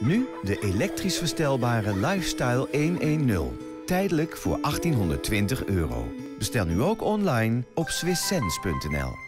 Nu de elektrisch verstelbare Lifestyle 110. Tijdelijk voor €1820. Bestel nu ook online op swisssense.nl.